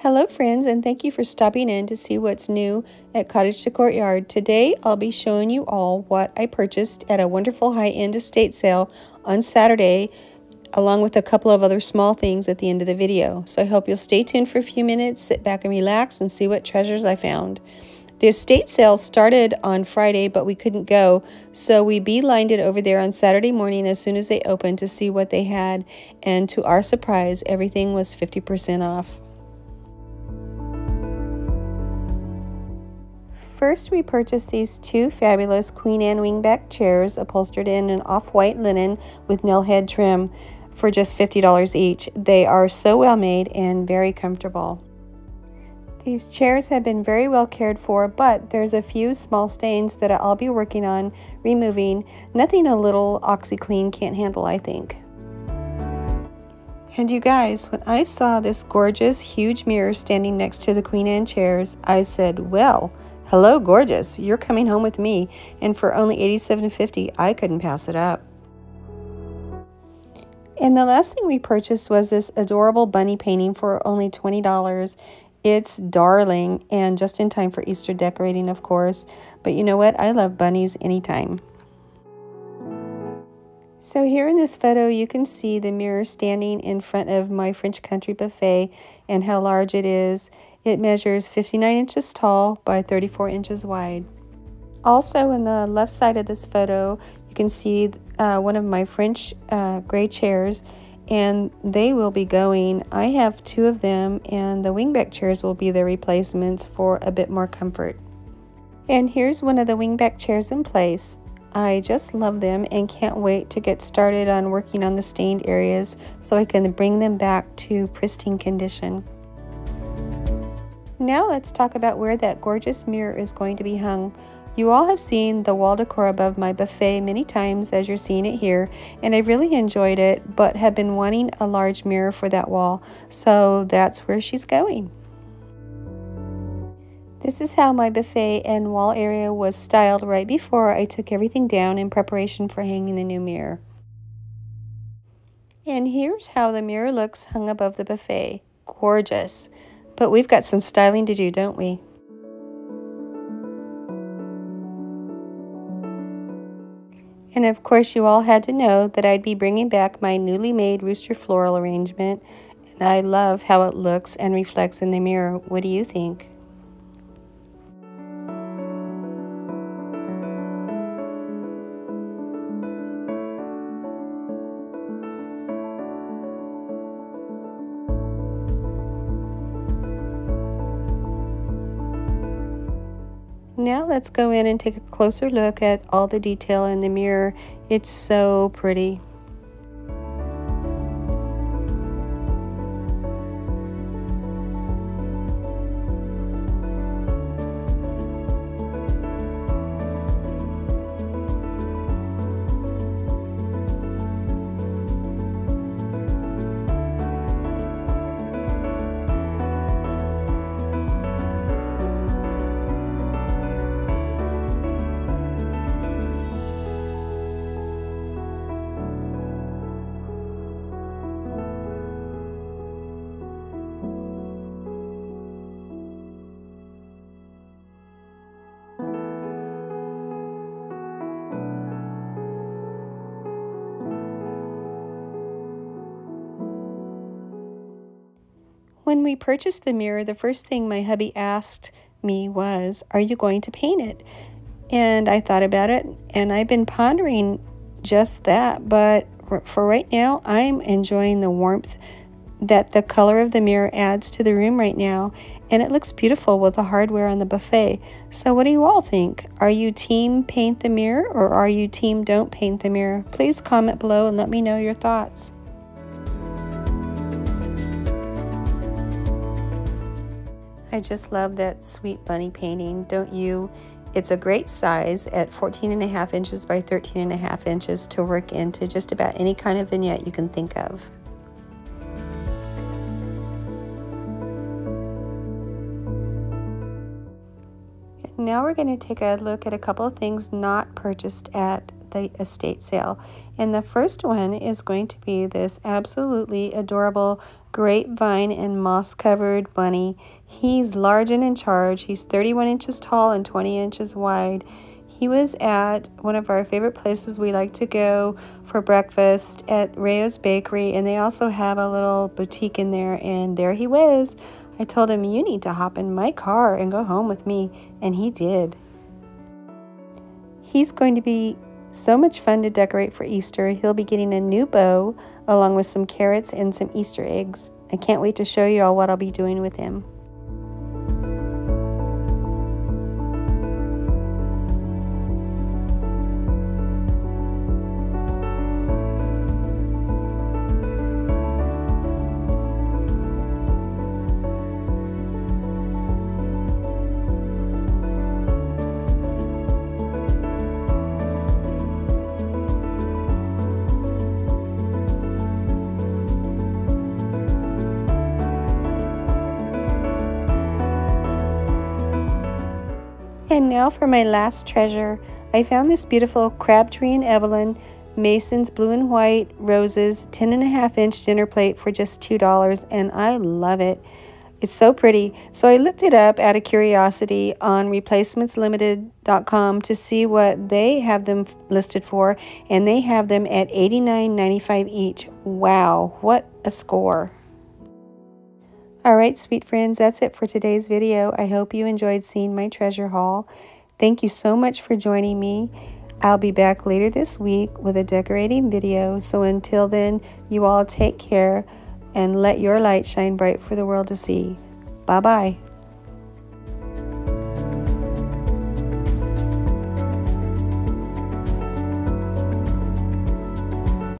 Hello friends, and thank you for stopping in to see what's new at Cottage to Courtyard. Today I'll be showing you all what I purchased at a wonderful high-end estate sale on Saturday, along with a couple of other small things at the end of the video. So I hope you'll stay tuned for a few minutes, sit back and relax, and see what treasures I found. The estate sale started on Friday, but we couldn't go, so we beelined it over there on Saturday morning as soon as they opened to see what they had, and to our surprise, everything was 50% off. First, we purchased these two fabulous Queen Anne wingback chairs upholstered in an off-white linen with nail head trim for just $50 each. They are so well made and very comfortable. These chairs have been very well cared for, but there's a few small stains that I'll be working on removing. Nothing a little OxiClean can't handle, I think. And you guys, when I saw this gorgeous huge mirror standing next to the Queen Anne chairs, I said, well, hello, gorgeous. You're coming home with me, and for only $87.50, I couldn't pass it up. And the last thing we purchased was this adorable bunny painting for only $20. It's darling, and just in time for Easter decorating, of course. But you know what? I love bunnies anytime. So here in this photo, you can see the mirror standing in front of my French Country Buffet and how large it is. It measures 59 inches tall by 34 inches wide. Also, on the left side of this photo, you can see one of my French gray chairs, and they will be going. I have two of them, and the wingback chairs will be their replacements for a bit more comfort. And here's one of the wingback chairs in place. I just love them and can't wait to get started on working on the stained areas so I can bring them back to pristine condition. Now let's talk about where that gorgeous mirror is going to be hung. You all have seen the wall decor above my buffet many times as you're seeing it here, and I really enjoyed it, but have been wanting a large mirror for that wall, so that's where she's going. This is how my buffet and wall area was styled right before I took everything down in preparation for hanging the new mirror. And here's how the mirror looks hung above the buffet. Gorgeous. But we've got some styling to do, don't we? And of course, you all had to know that I'd be bringing back my newly made rooster floral arrangement, and I love how it looks and reflects in the mirror. What do you think? Now let's go in and take a closer look at all the detail in the mirror. It's so pretty. When we purchased the mirror, the first thing my hubby asked me was, are you going to paint it? And I thought about it, and I've been pondering just that, but for right now, I'm enjoying the warmth that the color of the mirror adds to the room right now, and it looks beautiful with the hardware on the buffet. So what do you all think? Are you team paint the mirror, or are you team don't paint the mirror? Please comment below and let me know your thoughts. I just love that sweet bunny painting, don't you? It's a great size at 14.5 inches by 13.5 inches to work into just about any kind of vignette you can think of. Now we're going to take a look at a couple of things not purchased at the estate sale. And the first one is going to be this absolutely adorable grapevine and moss-covered bunny. He's large and in charge. He's 31 inches tall and 20 inches wide. He was at one of our favorite places we like to go for breakfast at Rayo's Bakery, and they also have a little boutique in there, and there he was. I told him, you need to hop in my car and go home with me, and he did. He's going to be so much fun to decorate for Easter. He'll be getting a new bow along with some carrots and some Easter eggs. I can't wait to show you all what I'll be doing with him. And now for my last treasure. I found this beautiful Crabtree and Evelyn Mason's Blue and White Roses 10.5-inch dinner plate for just $2, and I love it. It's so pretty. So I looked it up out of curiosity on ReplacementsLimited.com to see what they have them listed for, and they have them at $89.95 each. Wow, what a score. Alright, sweet friends, that's it for today's video. I hope you enjoyed seeing my treasure haul. Thank you so much for joining me. I'll be back later this week with a decorating video. So until then, you all take care and let your light shine bright for the world to see. Bye-bye.